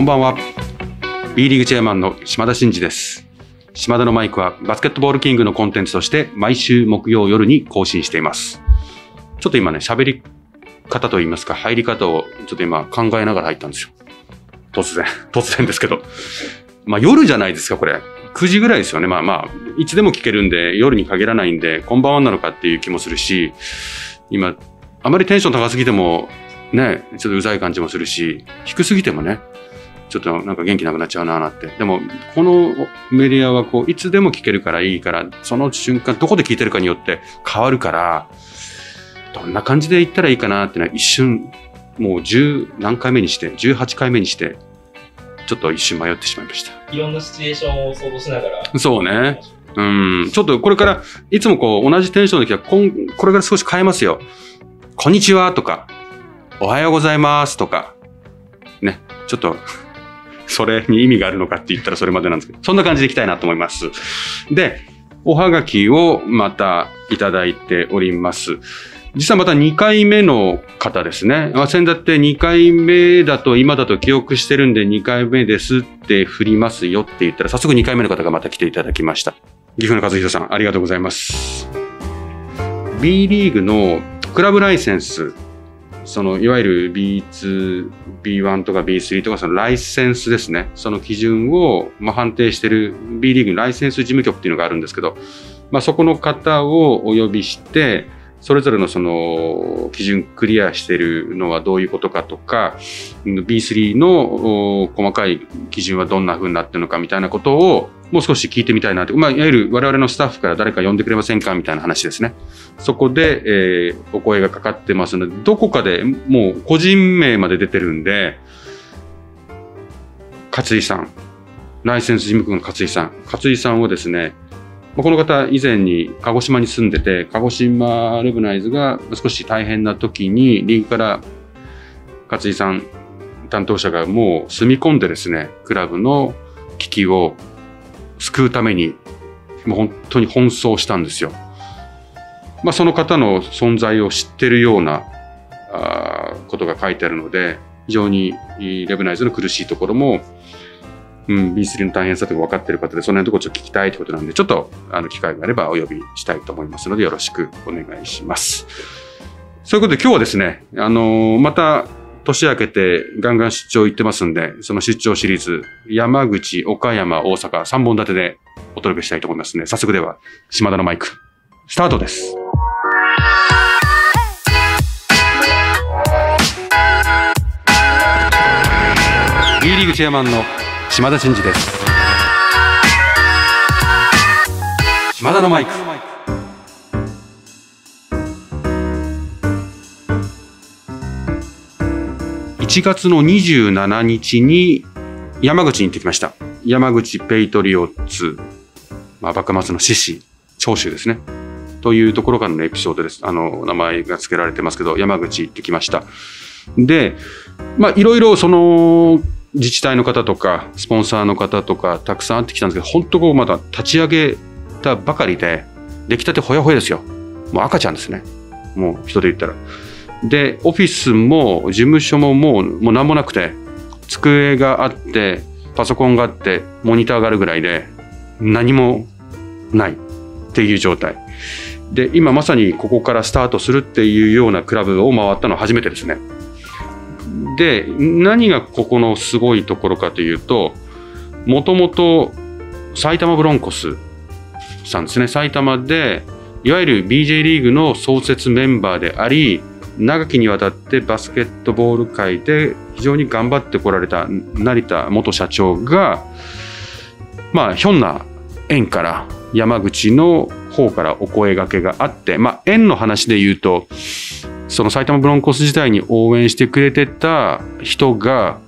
こんばんは。 B リーグチェアマンの島田真二です。島田のマイクはバスケットボールキングのコンテンツとして毎週木曜夜に更新しています。ちょっと今ね、喋り方といいますか、入り方をちょっと今考えながら入ったんですよ。突然ですけど、まあ夜じゃないですか。これ9時ぐらいですよね。まあいつでも聞けるんで、夜に限らないんで、こんばんはなのかっていう気もするし、今あまりテンション高すぎてもね、ちょっとうざい感じもするし、低すぎてもね、ちょっとなんか元気なくなっちゃうなーなって。でもこのメディアはこういつでも聞けるからいいから、その瞬間どこで聞いてるかによって変わるから、どんな感じで言ったらいいかなっていうのは一瞬、もう10何回目にして18回目にしてちょっと一瞬迷ってしまいました。いろんなシチュエーションを想像しながら。そうね、うん。ちょっとこれからいつもこう同じテンションの時はこれから少し変えますよ。こんにちはとか、おはようございますとかね。ちょっとそれに意味があるのかって言ったらそれまでなんですけど、そんな感じでいきたいなと思います。で、おはがきをまたいただいております。実はまた2回目の方ですね。先だって2回目だと今だと記憶してるんで2回目ですって振りますよって言ったら、早速2回目の方がまた来ていただきました。岐阜の和弘さん、ありがとうございます。B リーグのクラブライセンス、そのいわゆる B2、B1 とか B3 とか、そのライセンスですね。その基準を判定している B リーグのライセンス事務局っていうのがあるんですけど、そこの方をお呼びして、それぞれのその基準クリアしているのはどういうことかとか、B3 の細かい基準はどんな風になってるのかみたいなことをもう少し聞いてみたいなと。いわゆる我々のスタッフから誰か呼んでくれませんかみたいな話ですね。そこで、お声がかかってますので、どこかでもう個人名まで出てるんで、勝井さん、ライセンス事務局の勝井さんをですね、この方以前に鹿児島に住んでて、鹿児島レブナイズが少し大変な時にリーグから勝井さん担当者がもう住み込んでですね、クラブの危機を救うためにもう本当に奔走したんですよ。その方の存在を知ってるようなことが書いてあるので、非常にレブナイズの苦しいところも、B3 の大変さとか分かっている方で、その辺のところちょっと聞きたいということなんで、ちょっと機会があればお呼びしたいと思いますので、よろしくお願いします。そういうことで今日はですね、また年明けてガンガン出張行ってますんで、その出張シリーズ、山口、岡山、大阪、3本立てでお届けしたいと思いますね。早速では、島田のマイク、スタートです。B リーグチェアマンの島田真二です。島田のマイク。1月の27日に山口に行ってきました。山口ペイトリオッツ、幕末の志士、長州ですね。というところからのエピソードです。名前が付けられてますけど、山口行ってきました。で、いろいろその、自治体の方とかスポンサーの方とかたくさん会ってきたんですけど、本当こうまだ立ち上げたばかりで出来たてほやほやですよ。もう赤ちゃんですね、もう人で言ったら。で、オフィスも事務所ももう何もなくて、机があってパソコンがあってモニターがあるぐらいで、何もないっていう状態で、今まさにここからスタートするっていうようなクラブを回ったのは初めてですね。で、何がここのすごいところかというと、もともと埼玉ブロンコスさんですね。埼玉でいわゆる BJ リーグの創設メンバーであり、長きにわたってバスケットボール界で非常に頑張ってこられた成田元社長が、ひょんな縁から山口の方からお声がけがあって、縁の話で言うと、その埼玉ブロンコス時代に応援してくれてた人が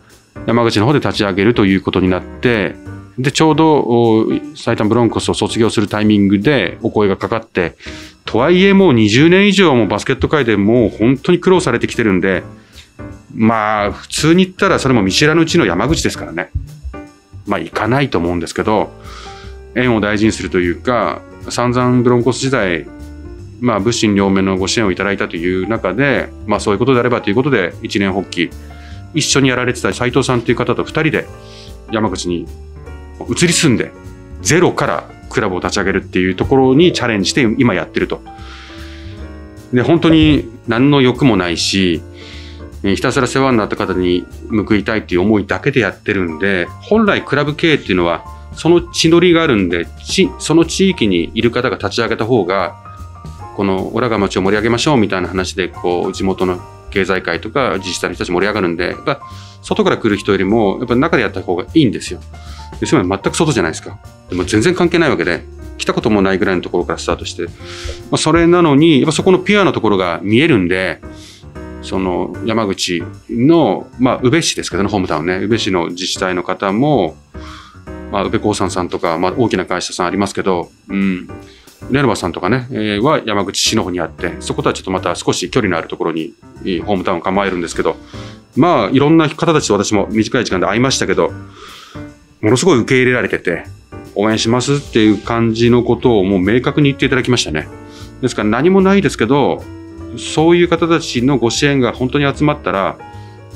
山口の方で立ち上げるということになって、でちょうど埼玉ブロンコスを卒業するタイミングでお声がかかって、とはいえもう20年以上もバスケット界でもう本当に苦労されてきてるんで、普通に言ったらそれも見知らぬうちの山口ですからね、行かないと思うんですけど、縁を大事にするというか、散々ブロンコス時代物心両面のご支援をいただいたという中で、そういうことであればということで一念発起一緒にやられてた斉藤さんという方と2人で山口に移り住んでゼロからクラブを立ち上げるっていうところにチャレンジして今やってると。で本当に何の欲もないし、ひたすら世話になった方に報いたいっていう思いだけでやってるんで、本来クラブ経営っていうのはその地取りがあるんで、その地域にいる方が立ち上げた方が、このオラが町を盛り上げましょうみたいな話でこう地元の経済界とか自治体の人たち盛り上がるんで、やっぱ外から来る人よりもやっぱ中でやった方がいいんですよ。でそれは全く外じゃないですか。でも全然関係ないわけで、来たこともないぐらいのところからスタートして、それなのにやっぱそこのピュアなところが見えるんで、その山口の、宇部市ですけどね、ホームタウンね、宇部市の自治体の方も、宇部興産さんとか、大きな会社さんありますけど、レノバさんとかね、は山口市の方にあって、そことはちょっとまた少し距離のあるところにホームタウンを構えるんですけど、いろんな方たちと私も短い時間で会いましたけど、ものすごい受け入れられてて、応援しますっていう感じのことをもう明確に言っていただきましたね。ですから何もないですけど、そういう方たちのご支援が本当に集まったら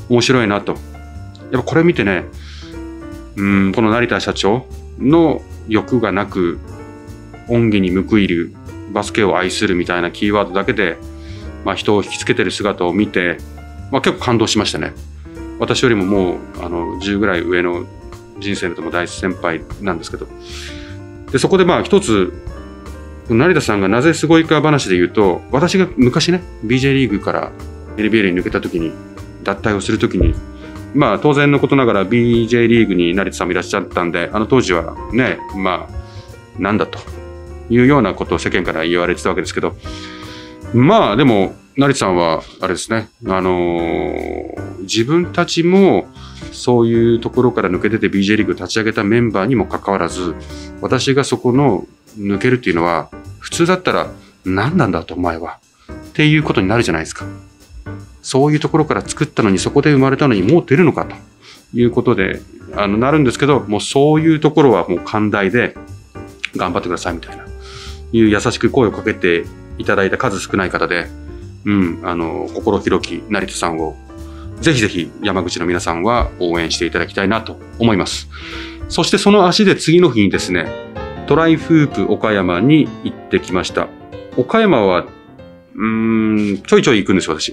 面白いなと。やっぱこれ見てね、この成田社長の欲がなく恩義に報いる、バスケを愛するみたいなキーワードだけで、人を引きつけてる姿を見て、結構感動しましたね。私よりももう10ぐらい上の人生のとも大先輩なんですけど。でそこで一つ成田さんがなぜすごいか話で言うと、私が昔ね BJ リーグから NBL に抜けた時に、脱退をする時に、当然のことながら BJ リーグに成田さんもいらっしゃったんで、当時はね、なんだというようなことを世間から言われてたわけですけど、でも成田さんはあれですね、自分たちもそういうところから抜け出て BJ リーグを立ち上げたメンバーにもかかわらず、私がそこの抜けるっていうのは普通だったら何なんだとお前はっていうことになるじゃないですか。そういうところから作ったのに、そこで生まれたのにもう出るのかということでなるんですけど、もうそういうところはもう寛大で頑張ってくださいみたいないう優しく声をかけていただいた数少ない方で、心広き成田さんをぜひぜひ山口の皆さんは応援していただきたいなと思います。そしてその足で次の日にですね、トライフープ岡山に行ってきました。岡山は、ちょいちょい行くんですよ、私。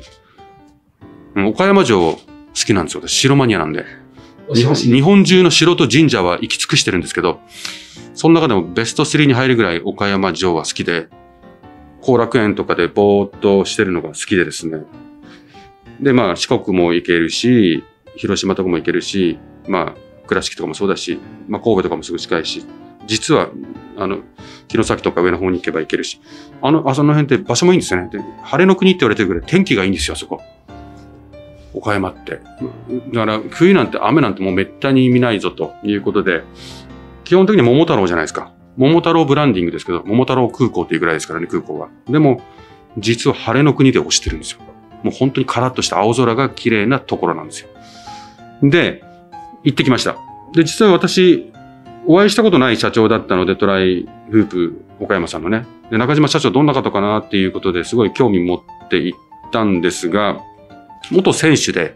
岡山城好きなんですよ、私。城マニアなんで。日本中の城と神社は行き尽くしてるんですけど、その中でもベスト3に入るぐらい岡山城は好きで、後楽園とかでぼーっとしてるのが好きでですね。で、四国も行けるし、広島とかも行けるし、倉敷とかもそうだし、神戸とかもすぐ近いし、実は、城崎とか上の方に行けば行けるし、その辺って場所もいいんですよね。で、晴れの国って言われてるぐらい天気がいいんですよ、あそこ。岡山って。だから、冬なんて雨なんてもうめったに見ないぞということで、基本的に桃太郎じゃないですか。桃太郎ブランディングですけど、桃太郎空港っていうぐらいですからね、空港は。でも、実は晴れの国で推してるんですよ。もう本当にカラッとした青空が綺麗なところなんですよ。で、行ってきました。で、実は私、お会いしたことない社長だったので、トライフープ岡山さんのね。で、中島社長どんな方かなっていうことですごい興味持っていったんですが、元選手で、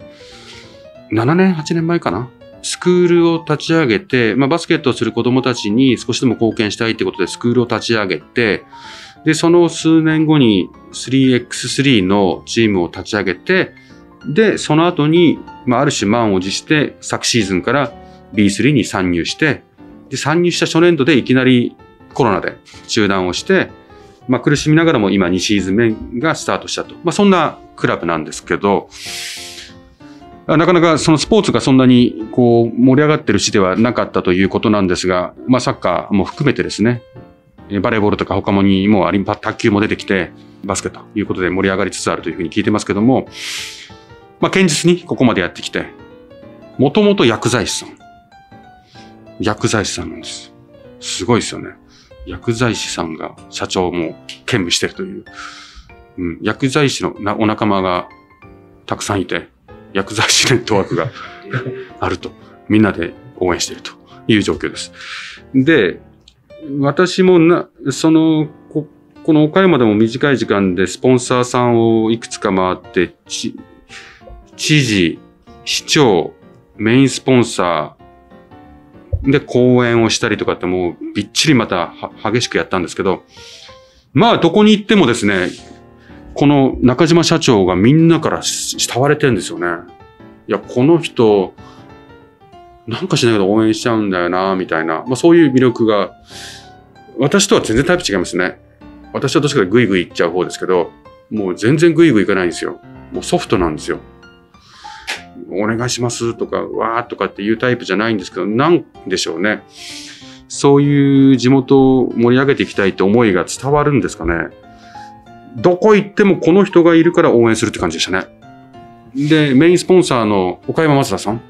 7年、8年前かな。スクールを立ち上げて、バスケットをする子供たちに少しでも貢献したいってことでスクールを立ち上げて、で、その数年後に 3x3 のチームを立ち上げて、で、その後に、ある種満を持して、昨シーズンから B3 に参入して、で、参入した初年度でいきなりコロナで中断をして、苦しみながらも今2シーズン目がスタートしたと。そんなクラブなんですけど、なかなかそのスポーツがそんなに盛り上がってる市ではなかったということなんですが、サッカーも含めてですね、バレーボールとか他にも卓球も出てきて、バスケということで盛り上がりつつあるというふうに聞いてますけども、堅実にここまでやってきて、もともと薬剤師さんなんです。すごいですよね。薬剤師さんが社長も兼務してるという。薬剤師のお仲間がたくさんいて、薬剤師ネットワークがあると。みんなで応援しているという状況です。で、私もこの岡山でも短い時間でスポンサーさんをいくつか回って、知事、市長、メインスポンサーで講演をしたりとかってもうびっちりまた激しくやったんですけど、まあどこに行ってもですね、この中島社長がみんなから慕われてるんですよね。いや、この人、なんかしないけど応援しちゃうんだよな、みたいな。まあそういう魅力が、私とは全然タイプ違いますね。私はどっちかでグイグイ行っちゃう方ですけど、もう全然グイグイ行かないんですよ。もうソフトなんですよ。お願いしますとか、わーとかっていうタイプじゃないんですけど、なんでしょうね。そういう地元を盛り上げていきたいって思いが伝わるんですかね。どこ行ってもこの人がいるから応援するって感じでしたね。で、メインスポンサーの岡山松田さん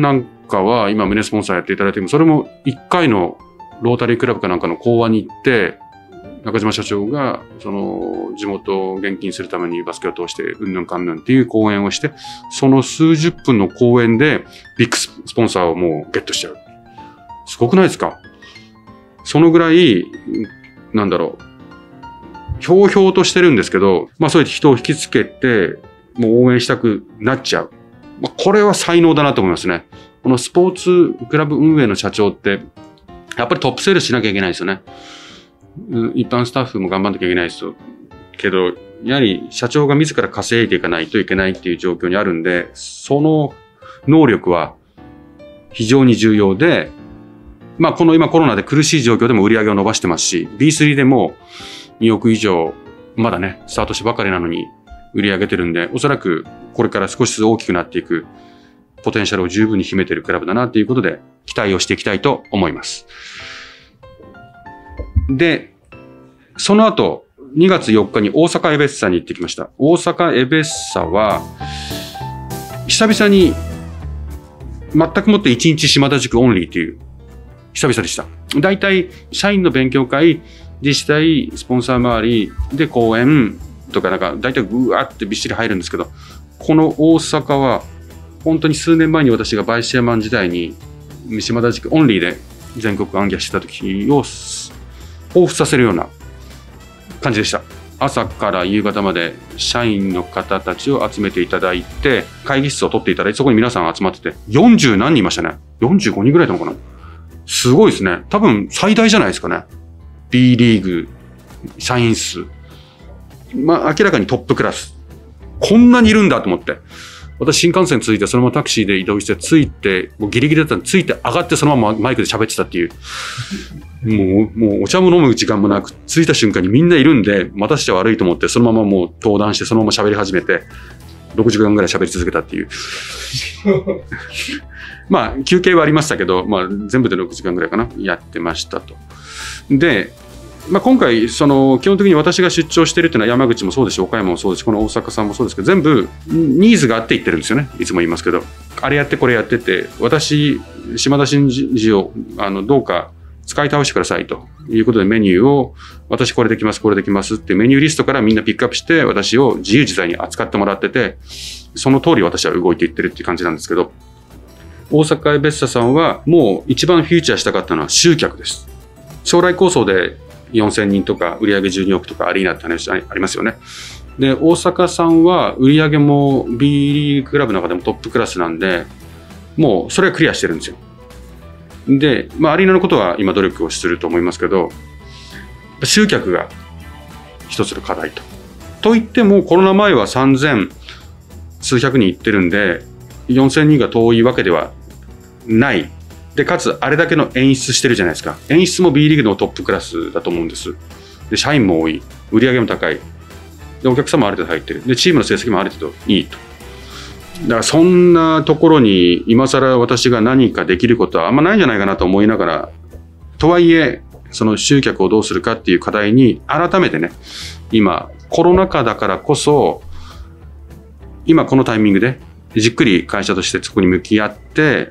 なんかは、今胸スポンサーやっていただいても、それも1回のロータリークラブかなんかの講話に行って、中島社長が、その、地元を元気にするためにバスケを通して、うんぬんかんぬんっていう講演をして、その数十分の講演で、ビッグスポンサーをもうゲットしちゃう。すごくないですか？そのぐらい、なんだろう、ひょうひょうとしてるんですけど、まあそうやって人を引きつけて、もう応援したくなっちゃう。まあこれは才能だなと思いますね。このスポーツクラブ運営の社長って、やっぱりトップセールしなきゃいけないですよね。一般スタッフも頑張んなきゃいけないですけど、やはり社長が自ら稼いでいかないといけないっていう状況にあるんで、その能力は非常に重要で、まあこの今コロナで苦しい状況でも売り上げを伸ばしてますし、B3 でも2億以上、まだね、スタートしてばかりなのに売り上げてるんで、おそらくこれから少しずつ大きくなっていくポテンシャルを十分に秘めてるクラブだなということで、期待をしていきたいと思います。で、その後、2月4日に大阪エベッサに行ってきました。大阪エベッサは、久々に、全くもって1日島田塾オンリーという、久々でした。大体、社員の勉強会、自治体、スポンサー周りで講演とか、なんか、大体ぐわーってびっしり入るんですけど、この大阪は、本当に数年前に私がバイシェアマン時代に、島田塾オンリーで全国行脚してた時を、彷彿させるような感じでした。朝から夕方まで社員の方たちを集めていただいて、会議室を取っていただいて、そこに皆さん集まってて、40何人いましたね。45人ぐらいなのかな。すごいですね。多分最大じゃないですかね。B リーグ、社員数。まあ明らかにトップクラス。こんなにいるんだと思って。私新幹線着いて、そのままタクシーで移動して、着いて、もうギリギリだったんで、着いて上がってそのままマイクで喋ってたっていう。もうお茶も飲む時間もなく、着いた瞬間にみんないるんで、待たせちゃ悪いと思って、そのままもう登壇して、そのまま喋り始めて、6時間ぐらい喋り続けたっていう。まあ、休憩はありましたけど、まあ、全部で6時間ぐらいかな、やってましたと。で、まあ、今回、その基本的に私が出張してるっていうのは山口もそうですし、岡山もそうですし、この大阪さんもそうですけど、全部ニーズがあって言ってるんですよね。いつも言いますけど、あれやってこれやってて、私、島田真二をどうか使い倒してくださいということで、メニューを私これできますこれできますってメニューリストからみんなピックアップして、私を自由自在に扱ってもらってて、その通り私は動いていってるっていう感じなんですけど、大阪エベッサさんはもう一番フィーチャーしたかったのは集客です。将来構想で4000人とか売上12億とかアリーナって話ありますよね。で、大阪さんは売上も B リーグクラブの中でもトップクラスなんで、もうそれはクリアしてるんですよ。で、まあアリーナのことは今努力をすると思いますけど、集客が一つの課題と。といってもコロナ前は3000数百人いってるんで、4000人が遠いわけではない。で、かつ、あれだけの演出してるじゃないですか。演出も B リーグのトップクラスだと思うんです。で、社員も多い。売り上げも高い。で、お客様もある程度入ってる。で、チームの成績もある程度いいと。だから、そんなところに、今更私が何かできることはあんまないんじゃないかなと思いながら、とはいえ、その集客をどうするかっていう課題に、改めてね、今、コロナ禍だからこそ、今このタイミングで、じっくり会社としてそこに向き合って、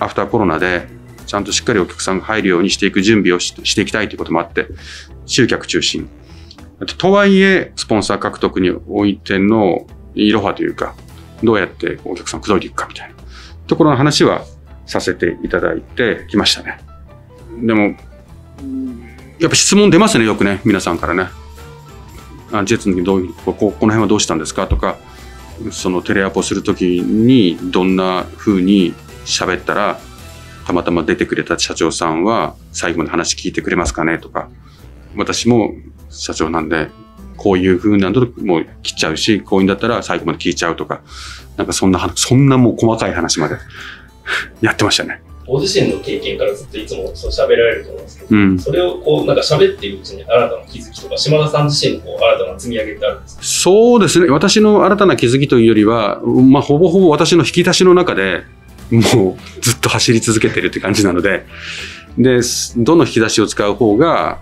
アフターコロナでちゃんとしっかりお客さんが入るようにしていく準備をしていきたいということもあって、集客中心。とはいえ、スポンサー獲得においてのいろはというか、どうやってお客さんを口説いていくかみたいなところの話はさせていただいてきましたね。でも、やっぱ質問出ますね、よくね、皆さんからね。ジェッツの時どういう、この辺はどうしたんですかとか、そのテレアポする時にどんな風に喋ったらたまたま出てくれた社長さんは最後の話聞いてくれますかねとか、私も社長なんでこういう風なのもう切っちゃうし、こういうんだったら最後まで聞いちゃうとか、なんかそんなもう細かい話までやってましたね。ご自身の経験からずっといつもそう喋られると思うんですけど、うん、それをこうなんか喋っているうちに新たな気づきとか、島田さん自身のこう新たな積み上げってあるんですか？そうですね、私の新たな気づきというよりは、まあ、ほぼほぼ私の引き出しの中でもうずっと走り続けてるって感じなので、でどの引き出しを使う方が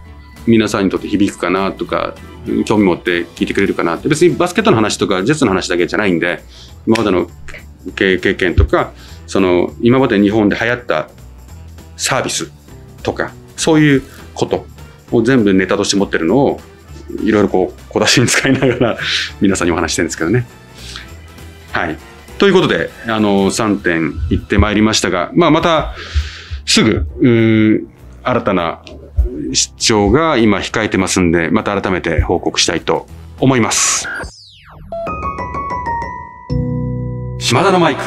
皆さんにとって響くかなとか、興味持って聞いてくれるかなって、別にバスケットの話とかジェッツの話だけじゃないんで、今までの経験とか、その今まで日本で流行ったサービスとか、そういうことを全部ネタとして持ってるのをいろいろこう小出しに使いながら皆さんにお話してるんですけどね。はい、ということで3点いってまいりましたが、まあ、またすぐ新たな出張が今控えてますんで、また改めて報告したいと思います。島田のマイク。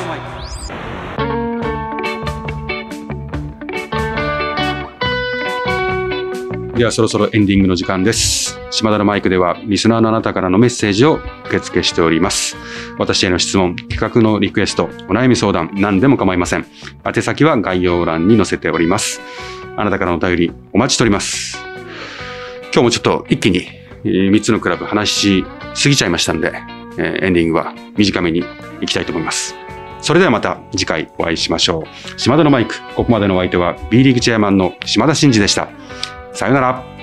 ではそろそろエンディングの時間です。島田のマイクではリスナーのあなたからのメッセージを受付しております。私への質問、企画のリクエスト、お悩み相談、何でも構いません。宛先は概要欄に載せております。あなたからのお便りお待ちしております。今日もちょっと一気に3つのクラブ話しすぎちゃいましたんで、エンディングは短めにいきたいと思います。それではまた次回お会いしましょう。島田のマイク、ここまでのお相手は B リーグチェアマンの島田真二でした。さよなら。